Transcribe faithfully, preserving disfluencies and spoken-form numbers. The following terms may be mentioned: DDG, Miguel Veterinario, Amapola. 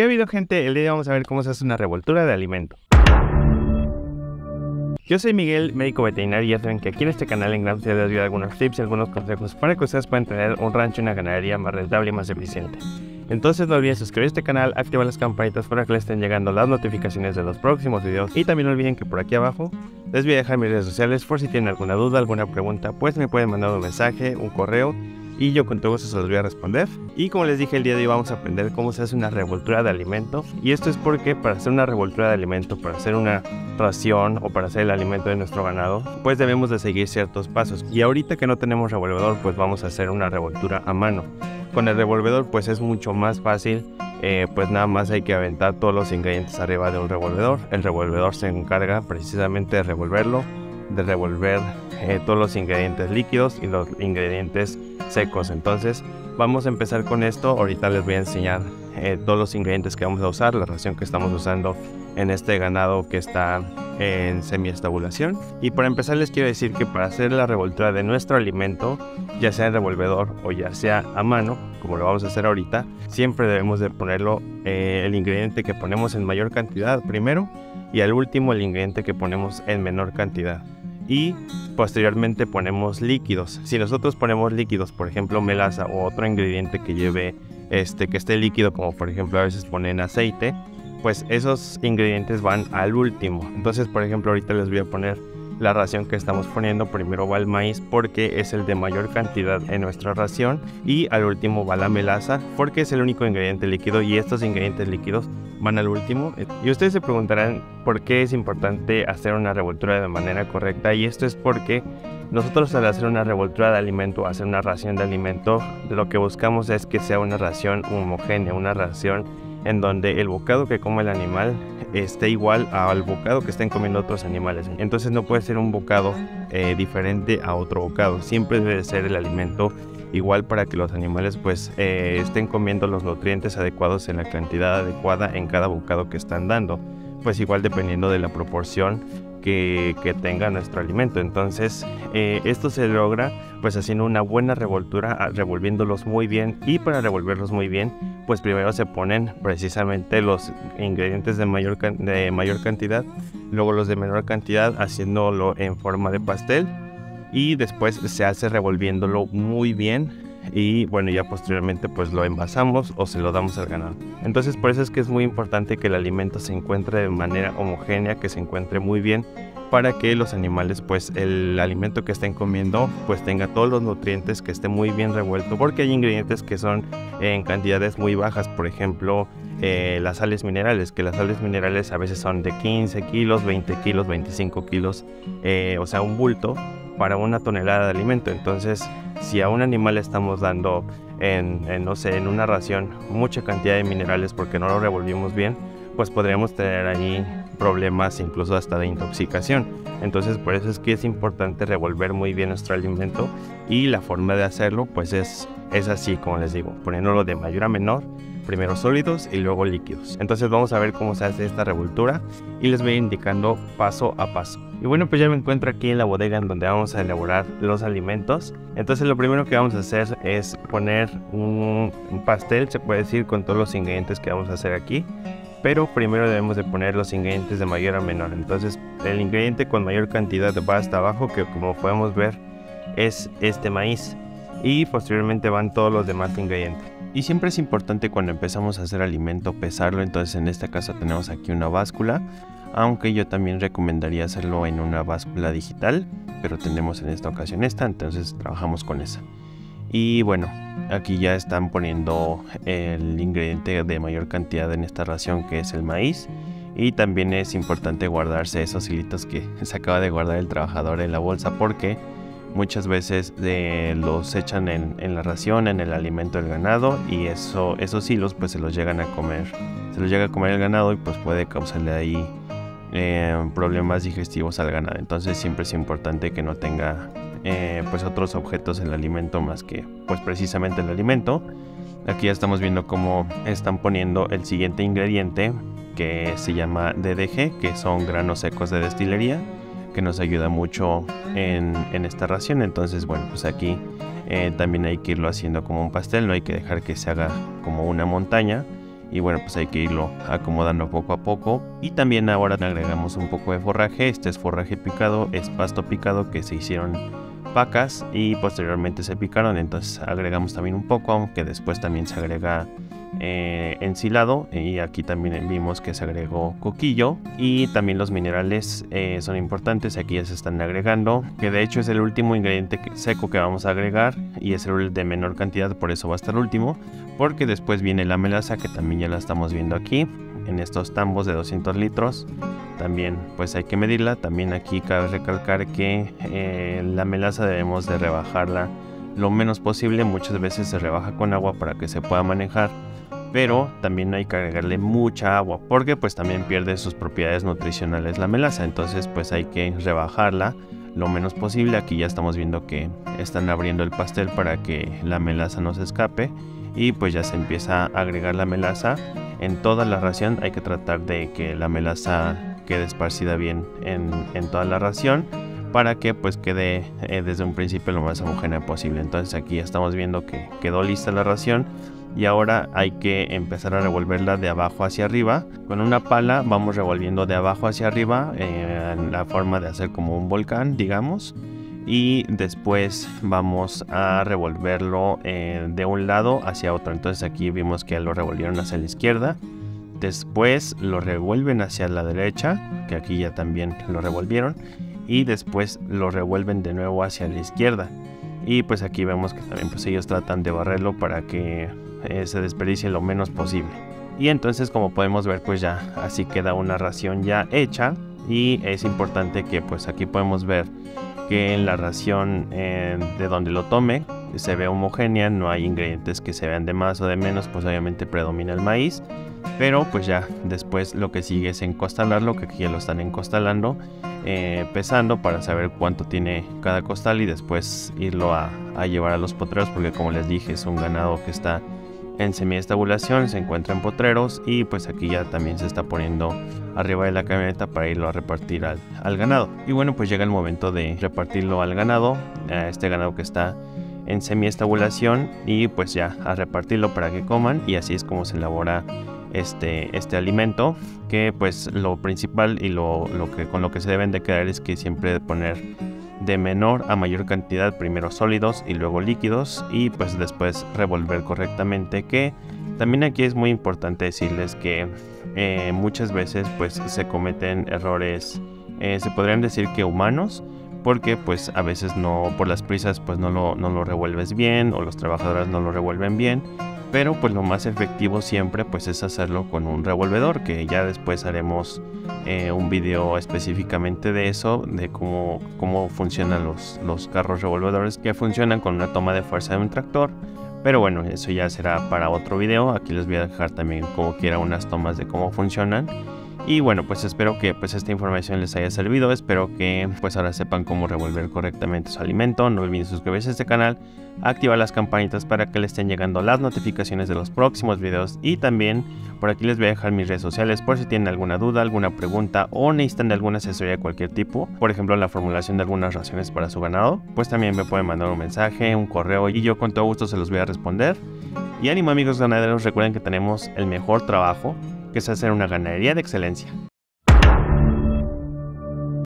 ¿Qué ha habido, gente? El día de hoy vamos a ver cómo se hace una revoltura de alimento. Yo soy Miguel, médico veterinario, y ya saben que aquí en este canal en gran ciudad les doy algunos tips y algunos consejos para que ustedes puedan tener un rancho y una ganadería más rentable y más eficiente. Entonces no olviden suscribir a este canal, activar las campanitas para que les estén llegando las notificaciones de los próximos videos, y también no olviden que por aquí abajo les voy a dejar mis redes sociales por si tienen alguna duda, alguna pregunta, pues me pueden mandar un mensaje, un correo, y yo con todo gusto se los voy a responder. Y como les dije, el día de hoy vamos a aprender cómo se hace una revoltura de alimento. Y esto es porque para hacer una revoltura de alimento, para hacer una ración o para hacer el alimento de nuestro ganado, pues debemos de seguir ciertos pasos. Y ahorita que no tenemos revolvedor, pues vamos a hacer una revoltura a mano. Con el revolvedor pues es mucho más fácil, eh, pues nada más hay que aventar todos los ingredientes arriba de un revolvedor. El revolvedor se encarga precisamente de revolverlo, de revolver eh, todos los ingredientes líquidos y los ingredientes secos. Entonces vamos a empezar con esto. Ahorita les voy a enseñar eh, todos los ingredientes que vamos a usar, la ración que estamos usando en este ganado que está en semiestabulación. Y para empezar les quiero decir que para hacer la revoltura de nuestro alimento, ya sea en revolvedor o ya sea a mano, como lo vamos a hacer ahorita, siempre debemos de ponerlo eh, el ingrediente que ponemos en mayor cantidad primero, y al último el ingrediente que ponemos en menor cantidad. Y posteriormente ponemos líquidos. Si nosotros ponemos líquidos, por ejemplo melaza o otro ingrediente que lleve este que esté líquido, como por ejemplo a veces ponen aceite, pues esos ingredientes van al último. Entonces, por ejemplo, ahorita les voy a poner la ración que estamos poniendo. Primero va el maíz porque es el de mayor cantidad en nuestra ración, y al último va la melaza porque es el único ingrediente líquido, y estos ingredientes líquidos van al último. Y ustedes se preguntarán por qué es importante hacer una revoltura de manera correcta, y esto es porque nosotros al hacer una revoltura de alimento, hacer una ración de alimento, lo que buscamos es que sea una ración homogénea, una ración en donde el bocado que come el animal esté igual al bocado que estén comiendo otros animales. Entonces no puede ser un bocado eh, diferente a otro bocado, siempre debe ser el alimento igual para que los animales pues eh, estén comiendo los nutrientes adecuados en la cantidad adecuada en cada bocado que están dando, pues igual dependiendo de la proporción que, que tenga nuestro alimento. Entonces eh, esto se logra pues haciendo una buena revoltura, revolviéndolos muy bien. Y para revolverlos muy bien, pues primero se ponen precisamente los ingredientes de mayor, de mayor cantidad, luego los de menor cantidad, haciéndolo en forma de pastel, y después se hace revolviéndolo muy bien. Y bueno, ya posteriormente pues lo envasamos o se lo damos al ganado. Entonces por eso es que es muy importante que el alimento se encuentre de manera homogénea, que se encuentre muy bien, para que los animales pues el alimento que estén comiendo pues tenga todos los nutrientes, que esté muy bien revuelto, porque hay ingredientes que son en cantidades muy bajas. Por ejemplo eh, las sales minerales, que las sales minerales a veces son de quince kilos, veinte kilos, veinticinco kilos, eh, o sea un bulto para una tonelada de alimento. Entonces si a un animal le estamos dando en, en, no sé, en una ración mucha cantidad de minerales porque no lo revolvimos bien, pues podríamos tener ahí problemas incluso hasta de intoxicación. Entonces por eso es que es importante revolver muy bien nuestro alimento, y la forma de hacerlo pues es, es así, como les digo, poniéndolo de mayor a menor, primero sólidos y luego líquidos. Entonces vamos a ver cómo se hace esta revoltura y les voy indicando paso a paso. Y bueno, pues ya me encuentro aquí en la bodega en donde vamos a elaborar los alimentos. Entonces lo primero que vamos a hacer es poner un pastel, se puede decir, con todos los ingredientes que vamos a hacer aquí. Pero primero debemos de poner los ingredientes de mayor a menor. Entonces el ingrediente con mayor cantidad va hasta abajo, que como podemos ver es este maíz, y posteriormente van todos los demás ingredientes. Y siempre es importante cuando empezamos a hacer alimento pesarlo. Entonces en este caso tenemos aquí una báscula, aunque yo también recomendaría hacerlo en una báscula digital, pero tenemos en esta ocasión esta, entonces trabajamos con esa. Y bueno, aquí ya están poniendo el ingrediente de mayor cantidad en esta ración, que es el maíz. Y también es importante guardarse esos hilitos que se acaba de guardar el trabajador en la bolsa, porque muchas veces eh, los echan en, en la ración, en el alimento del ganado, y eso, esos hilos pues se los llegan a comer, se los llega a comer el ganado, y pues puede causarle ahí eh, problemas digestivos al ganado. Entonces siempre es importante que no tenga Eh, pues otros objetos en el alimento más que pues precisamente el alimento. Aquí ya estamos viendo cómo están poniendo el siguiente ingrediente, que se llama D D G, que son granos secos de destilería, que nos ayuda mucho en, en esta ración. Entonces bueno, pues aquí eh, también hay que irlo haciendo como un pastel, no hay que dejar que se haga como una montaña, y bueno, pues hay que irlo acomodando poco a poco. Y también ahora agregamos un poco de forraje. Este es forraje picado, es pasto picado que se hicieron pacas y posteriormente se picaron, entonces agregamos también un poco, aunque después también se agrega eh, ensilado, y aquí también vimos que se agregó coquillo. Y también los minerales eh, son importantes, aquí ya se están agregando, que de hecho es el último ingrediente seco que vamos a agregar y es el de menor cantidad, por eso va a estar último, porque después viene la melaza, que también ya la estamos viendo aquí en estos tambos de doscientos litros. También pues hay que medirla. También aquí cabe recalcar que eh, la melaza debemos de rebajarla lo menos posible. Muchas veces se rebaja con agua para que se pueda manejar, pero también hay que agregarle mucha agua porque pues también pierde sus propiedades nutricionales la melaza, entonces pues hay que rebajarla lo menos posible. Aquí ya estamos viendo que están abriendo el pastel para que la melaza no se escape y pues ya se empieza a agregar la melaza. En toda la ración hay que tratar de que la melaza quede esparcida bien en, en toda la ración para que pues quede eh, desde un principio lo más homogénea posible. Entonces aquí ya estamos viendo que quedó lista la ración y ahora hay que empezar a revolverla de abajo hacia arriba. Con una pala vamos revolviendo de abajo hacia arriba eh, en la forma de hacer como un volcán, digamos. Y después vamos a revolverlo eh, de un lado hacia otro. Entonces aquí vimos que lo revolvieron hacia la izquierda, después lo revuelven hacia la derecha, que aquí ya también lo revolvieron, y después lo revuelven de nuevo hacia la izquierda. Y pues aquí vemos que también pues ellos tratan de barrerlo para que eh, se desperdicie lo menos posible. Y entonces, como podemos ver, pues ya así queda una ración ya hecha. Y es importante que pues aquí podemos ver que en la ración eh, de donde lo tome se ve homogénea, no hay ingredientes que se vean de más o de menos, pues obviamente predomina el maíz. Pero pues ya después lo que sigue es encostalarlo, que aquí ya lo están encostalando, eh, pesando para saber cuánto tiene cada costal y después irlo a, a llevar a los potreros, porque como les dije es un ganado que está en semiestabulación, se encuentra en potreros y pues aquí ya también se está poniendo arriba de la camioneta para irlo a repartir al, al ganado. Y bueno, pues llega el momento de repartirlo al ganado, a este ganado que está en semiestabulación, y pues ya a repartirlo para que coman. Y así es como se elabora este, este alimento, que pues lo principal y lo, lo que, con lo que se deben de quedar es que siempre poner de menor a mayor cantidad, primero sólidos y luego líquidos, y pues después revolver correctamente. Que también aquí es muy importante decirles que eh, muchas veces pues se cometen errores, eh, se podrían decir que humanos, porque pues a veces no, por las prisas pues no lo, no lo revuelves bien, o los trabajadores no lo revuelven bien. Pero pues lo más efectivo siempre pues es hacerlo con un revolvedor, que ya después haremos eh, un video específicamente de eso, de cómo, cómo funcionan los, los carros revolvedores, que funcionan con una toma de fuerza de un tractor. Pero bueno, eso ya será para otro video. Aquí les voy a dejar también como quiera unas tomas de cómo funcionan. Y bueno, pues espero que pues esta información les haya servido, espero que pues ahora sepan cómo revolver correctamente su alimento. No olviden suscribirse a este canal, activar las campanitas para que les estén llegando las notificaciones de los próximos videos, y también por aquí les voy a dejar mis redes sociales por si tienen alguna duda, alguna pregunta o necesitan de alguna asesoría de cualquier tipo, por ejemplo la formulación de algunas raciones para su ganado. Pues también me pueden mandar un mensaje, un correo, y yo con todo gusto se los voy a responder. Y ánimo amigos ganaderos, recuerden que tenemos el mejor trabajo, que es hacer una ganadería de excelencia.